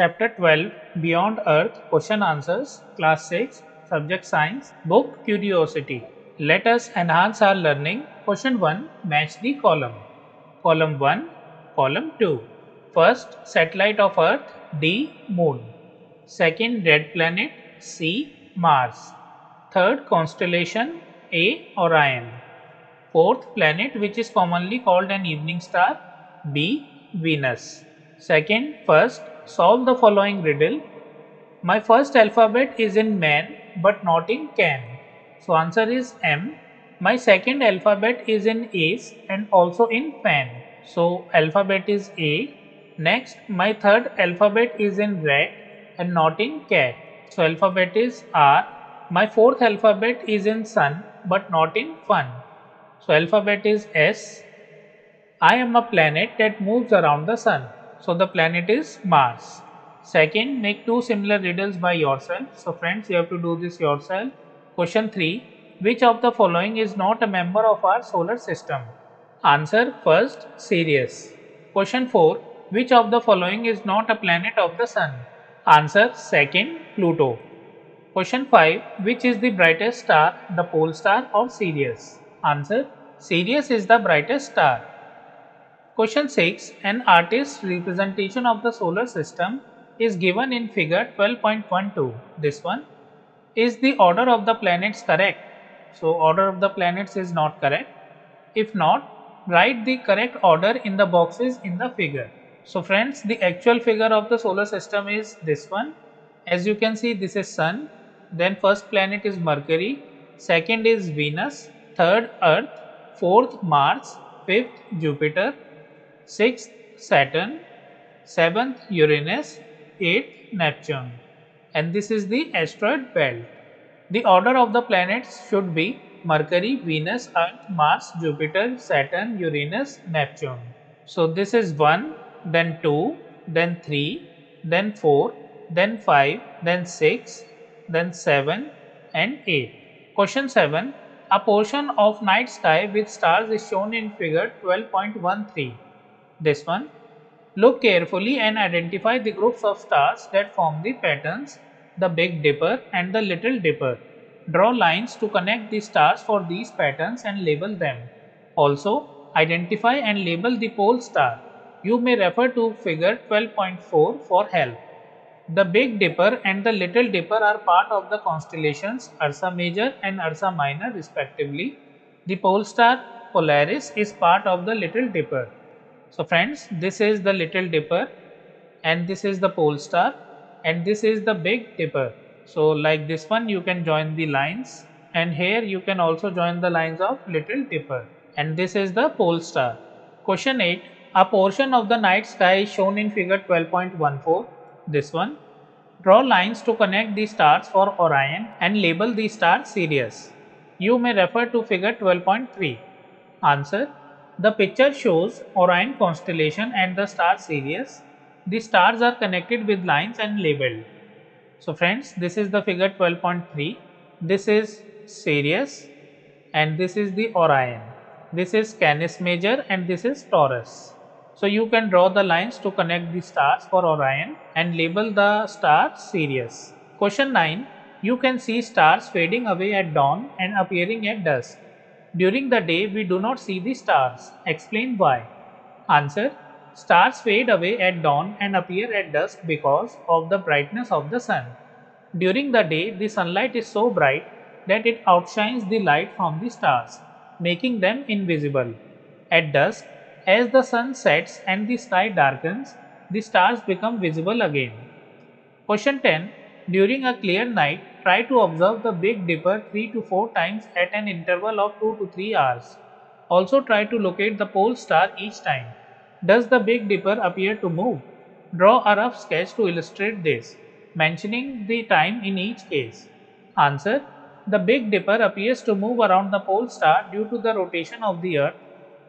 Chapter 12, Beyond Earth, Question Answers, Class 6, Subject Science, Book Curiosity. Let us enhance our learning. Question 1, match the column. Column 1, column 2. First, satellite of Earth, D, Moon. Second, red planet, C, Mars. Third, constellation, A, Orion. Fourth, planet which is commonly called an evening star, B, Venus. Second, first, solve the following riddle. My first alphabet is in man but not in can. So answer is M. My second alphabet is in ace and also in fan. So alphabet is A. Next, my third alphabet is in rat and not in cat. So alphabet is R. My fourth alphabet is in sun but not in fun. So alphabet is S. I am a planet that moves around the sun. So the planet is Mars. Second, make two similar riddles by yourself. So friends, you have to do this yourself. Question 3. Which of the following is not a member of our solar system? Answer first, Sirius. Question 4. Which of the following is not a planet of the sun? Answer second, Pluto. Question 5. Which is the brightest star, the pole star or Sirius? Answer, Sirius is the brightest star. Question 6. An artist's representation of the solar system is given in figure 12.12. This one. Is the order of the planets correct? So order of the planets is not correct. If not, write the correct order in the boxes in the figure. So friends, the actual figure of the solar system is this one. As you can see, this is Sun. Then first planet is Mercury. Second is Venus. Third, Earth. Fourth, Mars. Fifth, Jupiter. Sixth, Saturn. Seventh, Uranus. Eighth, Neptune. And this is the asteroid belt. The order of the planets should be Mercury, Venus, Earth, Mars, Jupiter, Saturn, Uranus, Neptune. So this is 1, then 2, then 3, then 4, then 5, then 6, then 7 and 8. Question 7. A portion of night sky with stars is shown in figure 12.13. This one. Look carefully and identify the groups of stars that form the patterns, the Big Dipper and the Little Dipper. Draw lines to connect the stars for these patterns and label them. Also, identify and label the pole star. You may refer to figure 12.4 for help. The Big Dipper and the Little Dipper are part of the constellations Ursa Major and Ursa Minor respectively. The pole star Polaris is part of the Little Dipper. So friends, this is the Little Dipper and this is the pole star and this is the Big Dipper. So like this one, you can join the lines, and here you can also join the lines of Little Dipper, and this is the pole star. Question 8. A portion of the night sky is shown in figure 12.14. This one. Draw lines to connect the stars for Orion and label the star Sirius. You may refer to figure 12.3. Answer. The picture shows Orion constellation and the star Sirius. The stars are connected with lines and labeled. So friends, this is the figure 12.3. This is Sirius and this is the Orion. This is Canis Major and this is Taurus. So you can draw the lines to connect the stars for Orion and label the star Sirius. Question 9. You can see stars fading away at dawn and appearing at dusk. During the day, we do not see the stars. Explain why. Answer. Stars fade away at dawn and appear at dusk because of the brightness of the sun. During the day, the sunlight is so bright that it outshines the light from the stars, making them invisible. At dusk, as the sun sets and the sky darkens, the stars become visible again. Question 10. During a clear night, try to observe the Big Dipper 3 to 4 times at an interval of 2 to 3 hours. Also try to locate the pole star each time. Does the Big Dipper appear to move? Draw a rough sketch to illustrate this, mentioning the time in each case. Answer. The Big Dipper appears to move around the pole star due to the rotation of the Earth.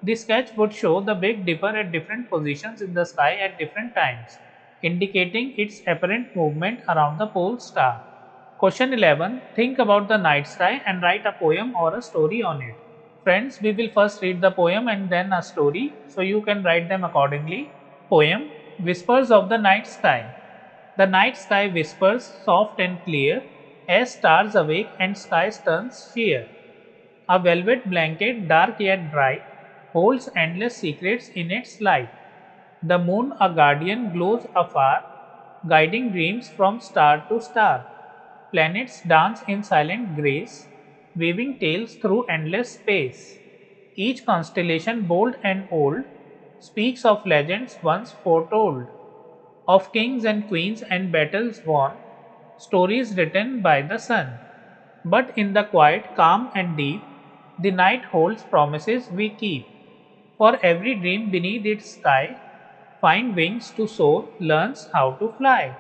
The sketch would show the Big Dipper at different positions in the sky at different times, indicating its apparent movement around the pole star. Question 11. Think about the night sky and write a poem or a story on it. Friends, we will first read the poem and then a story, so you can write them accordingly. Poem, Whispers of the Night Sky. The night sky whispers soft and clear as stars awake and sky turns sheer. A velvet blanket, dark yet bright, holds endless secrets in its light. The moon, a guardian, glows afar, guiding dreams from star to star. Planets dance in silent grace, waving tails through endless space. Each constellation, bold and old, speaks of legends once foretold, of kings and queens and battles won, stories written by the sun. But in the quiet, calm and deep, the night holds promises we keep. For every dream beneath its sky, find wings to soar, learns how to fly.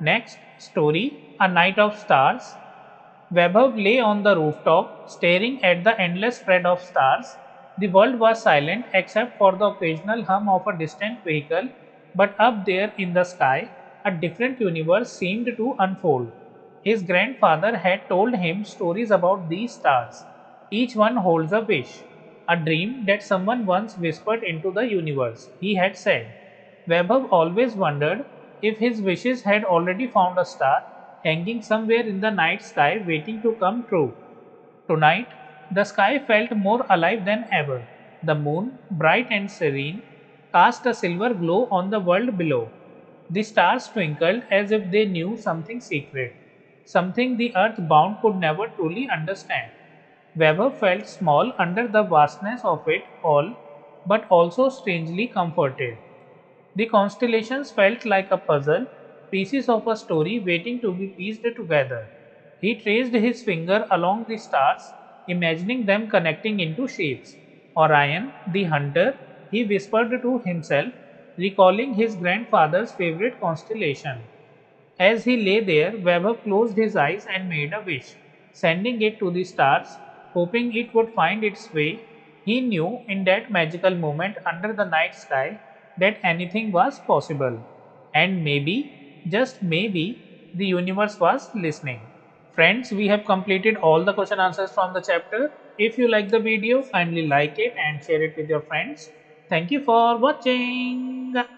Next story, a night of stars. Vaibhav lay on the rooftop, staring at the endless spread of stars. The world was silent except for the occasional hum of a distant vehicle, but up there in the sky, a different universe seemed to unfold. His grandfather had told him stories about these stars. Each one holds a wish, a dream that someone once whispered into the universe, he had said. Vaibhav always wondered if his wishes had already found a star, hanging somewhere in the night sky waiting to come true. Tonight, the sky felt more alive than ever. The moon, bright and serene, cast a silver glow on the world below. The stars twinkled as if they knew something secret, something the earth-bound could never truly understand. Weber felt small under the vastness of it all, but also strangely comforted. The constellations felt like a puzzle, pieces of a story waiting to be pieced together. He traced his finger along the stars, imagining them connecting into shapes. Orion, the hunter, he whispered to himself, recalling his grandfather's favorite constellation. As he lay there, Vaibhav closed his eyes and made a wish, sending it to the stars, hoping it would find its way. He knew in that magical moment under the night sky that anything was possible. And maybe, just maybe, the universe was listening. Friends, we have completed all the question answers from the chapter. If you like the video, kindly like it and share it with your friends. Thank you for watching.